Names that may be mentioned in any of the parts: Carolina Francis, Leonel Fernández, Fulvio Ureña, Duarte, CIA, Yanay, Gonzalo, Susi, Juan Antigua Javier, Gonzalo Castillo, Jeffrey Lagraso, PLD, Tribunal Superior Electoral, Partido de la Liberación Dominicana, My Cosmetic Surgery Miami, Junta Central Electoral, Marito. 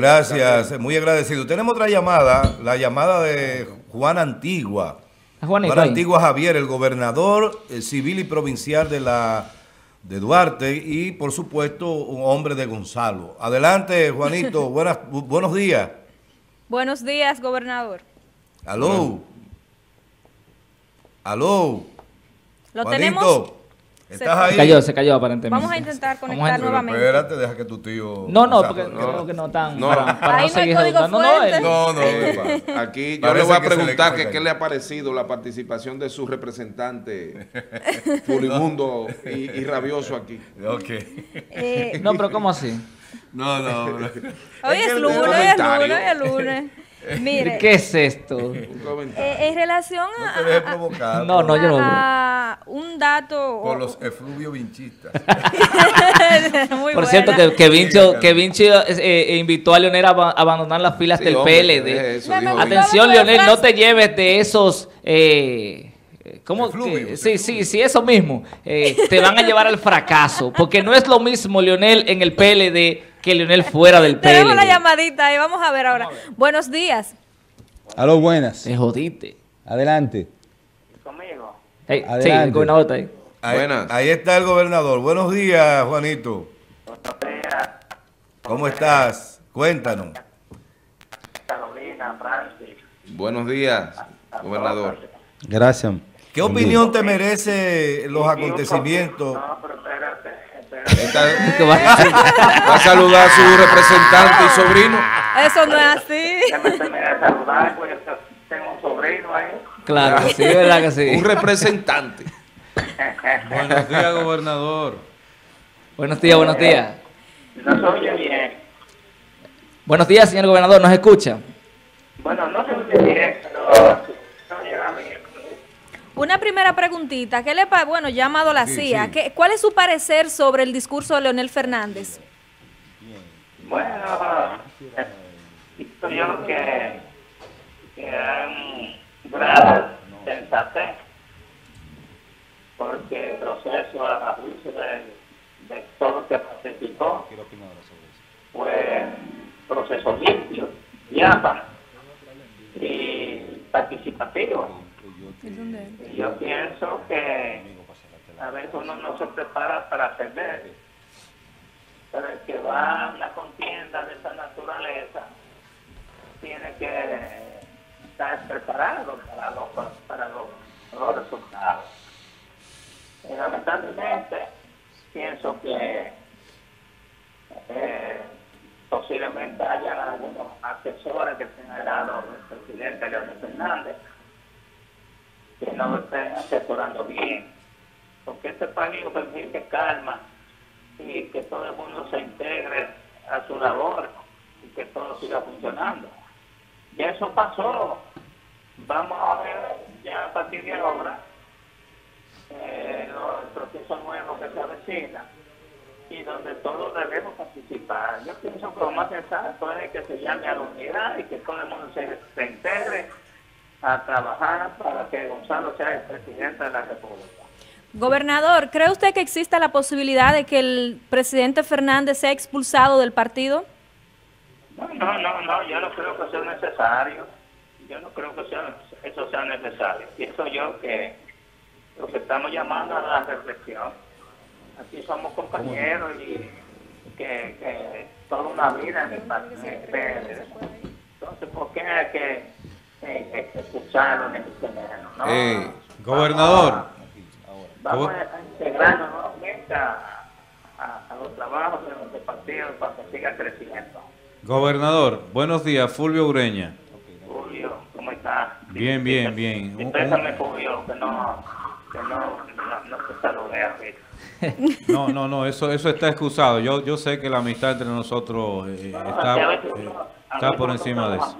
Gracias, muy agradecido. Tenemos otra llamada, la llamada de Juan Antigua. Juan Antigua Javier, el gobernador civil y provincial de Duarte y, por supuesto, un hombre de Gonzalo. Adelante, Juanito. Buenos días. Buenos días, gobernador. Aló. Aló. Lo Juanito, tenemos. ¿Estás ahí? Se cayó aparentemente. Vamos a intentar conectar nuevamente. Espérate, deja que tu tío... No, porque creo que no están... Para no seguir educando. No. Aquí yo le voy a preguntar que qué le ha parecido la participación de su representante furibundo y rabioso aquí. Ok. No, pero ¿cómo así? No. Hoy es lunes. Mire, ¿qué es esto? En relación a... No, te yo no. Un dato... Por los efluvios vinchistas. Muy Por buena. Cierto, que Vinci invitó a Leonel a abandonar las filas del PLD. Atención, Leonel, no te lleves de esos... ¿Cómo? Sí, eso mismo. Te van a llevar al fracaso, porque no es lo mismo Leonel en el PLD que Leonel fuera del PLD. Tenemos la llamadita ahí, vamos a ver ahora. Buenos días. Aló, buenas. Te jodiste. Adelante. Conmigo. Hey, adelante. Sí, el gobernador está ahí. Ahí está el gobernador. Buenos días, Juanito. Buenos días. ¿Cómo estás? Cuéntanos. Carolina Francis. Buenos días, gobernador. Gracias. ¿Qué opinión te merece los acontecimientos? No, pero espérate. Va a saludar a su representante y sobrino. Eso no es así. Se me va a saludar, pues tengo un sobrino ahí. Claro, sí, verdad que sí. Un representante. Buenos días, gobernador. Buenos días, buenos días. No se oye bien. Buenos días, señor gobernador, ¿nos escucha? Bueno, no se oye bien, pero... Una primera preguntita, ¿qué le parece? Bueno, llamado la CIA, sí. ¿Cuál es su parecer sobre el discurso de Leonel Fernández? Bueno, creo que hay un grado de sensatez, porque el proceso a juicio de todo lo que participó fue proceso limpio, diáfano y participativo. Yo pienso que a veces uno no se prepara para perder, pero el que va a una contienda de esa naturaleza tiene que estar preparado para los resultados. Y lamentablemente pienso que posiblemente haya algunos asesores que se han dado el presidente Leonel Fernández, que no lo estén asesorando bien, porque este país lo permite calma y que todo el mundo se integre a su labor y que todo siga funcionando. Ya eso pasó. Vamos a ver ya a partir de ahora el proceso nuevo que se avecina y donde todos debemos participar. Yo pienso que lo más sensato es que se llame a la unidad y que todo el mundo se integre a trabajar para que Gonzalo sea el presidente de la República. Gobernador, ¿cree usted que exista la posibilidad de que el presidente Fernández sea expulsado del partido? No, yo no creo que sea necesario. Yo no creo que eso sea necesario. Pienso yo que lo que estamos llamando a la reflexión. Aquí somos compañeros y que toda una vida en el partido. Entonces, ¿por qué es que escucharon en el gobernador, vamos a integrarnos nuevamente a los trabajos de los partidos para que siga creciendo. Gobernador, buenos días, Fulvio Ureña. Fulvio, ¿cómo estás? Bien. Espésame, Fulvio, que no te saludé ahorita. No, eso está excusado. Yo sé que la amistad entre nosotros está por encima de eso.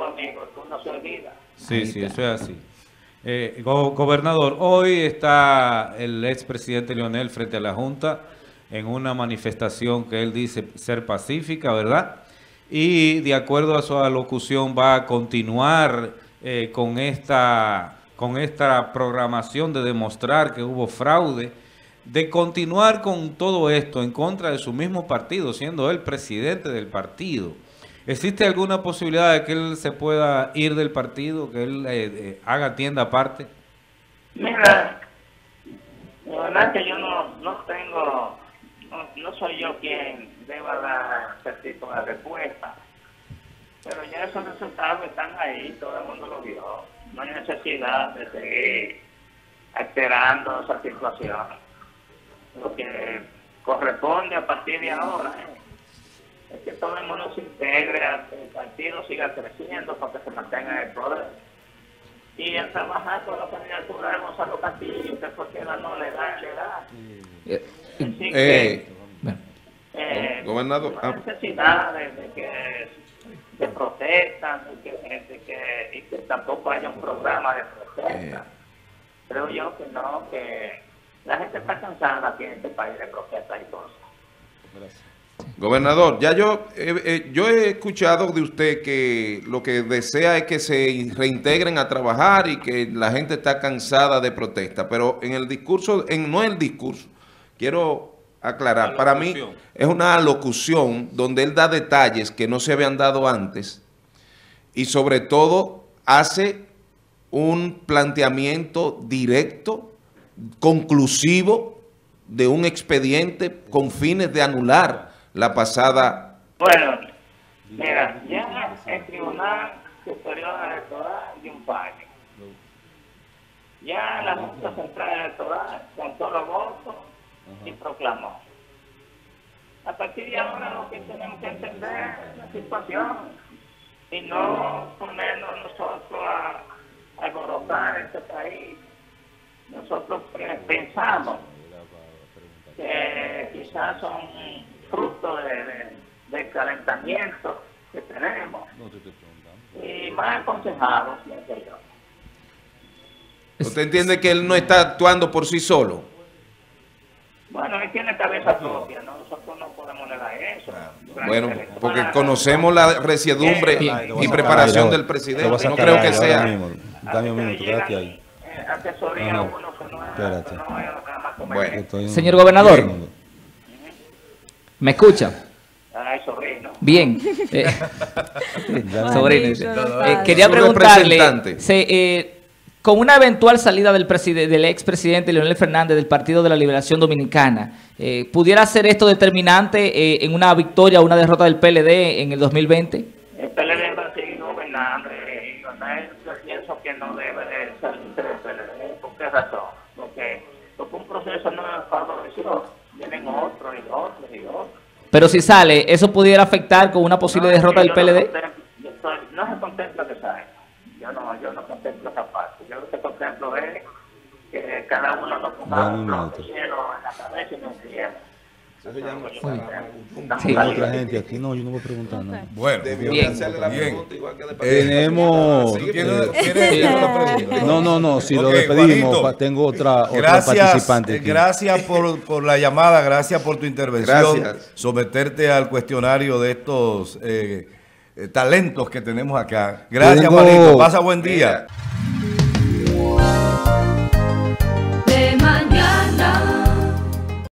Amigo, tú no se olvidas. Sí, eso es así. Gobernador, hoy está el expresidente Leonel frente a la Junta en una manifestación que él dice ser pacífica, ¿verdad? Y de acuerdo a su alocución va a continuar con esta programación de demostrar que hubo fraude, de continuar con todo esto en contra de su mismo partido, siendo él presidente del partido. ¿Existe alguna posibilidad de que él se pueda ir del partido, que él haga tienda aparte? Mira, la verdad que yo no tengo, no soy yo quien deba dar este tipo de respuesta, pero ya esos resultados están ahí, todo el mundo lo vio, no hay necesidad de seguir alterando esa situación. Lo que corresponde a partir de ahora es que todo el mundo se integre, el partido siga creciendo para que se mantenga el poder. Y a trabajar con la candidatura de Gonzalo Castillo, que porque no le da, Así que, gobernador, no necesidad de protestas, y que tampoco haya un programa de protesta. Creo yo que no, que la gente está cansada aquí en este país de protestas y cosas. Gracias. Gobernador, ya yo he escuchado de usted que lo que desea es que se reintegren a trabajar y que la gente está cansada de protesta, pero en el discurso, no el discurso, quiero aclarar, para mí es una alocución donde él da detalles que no se habían dado antes y sobre todo hace un planteamiento directo, conclusivo de un expediente con fines de anular la pasada. Bueno, mira, ya el Tribunal Superior Electoral dio un fallo. Ya la Junta Central Electoral contó los votos y proclamó. A partir de ahora lo que tenemos que entender es la situación y no ponernos nosotros a alborotar este país. Nosotros pensamos que quizás son fruto del calentamiento que tenemos y más aconsejado. ¿Usted entiende que él no está actuando por sí solo? Bueno, él tiene cabeza propia, ¿no? Nosotros no podemos negar eso. Bueno, porque conocemos la resiedumbre y preparación del presidente. No creo que sea. Dame un minuto, quédate ahí. Asesoría a uno que no es nada más. Señor gobernador, ¿me escucha? Ay, sobrino. Bien. Sobrino. Quería preguntarle, con una eventual salida del expresidente Leonel Fernández del Partido de la Liberación Dominicana, ¿pudiera ser esto determinante en una victoria o una derrota del PLD en el 2020? El PLD va a seguir gobernando. Yo pienso que no debe salir del PLD. ¿Por qué razón? Porque un proceso no es favorecido. Tienen otros y otros y otros. Pero si sale, ¿eso pudiera afectar con una posible derrota del PLD? No se contempla que salga. Yo no contemplo esa parte. Yo lo que contemplo es que cada uno lo ponga lo que quiero en la cabeza y no quiero. Sí. Otra gente aquí no, yo no voy a preguntar nada. Bueno, bien. Tenemos. No, si lo despedimos, Juanito, tengo otra participante. Aquí. Gracias por la llamada, gracias por tu intervención. Gracias. Someterte al cuestionario de estos talentos que tenemos acá. Gracias, Marito. Pasa buen día.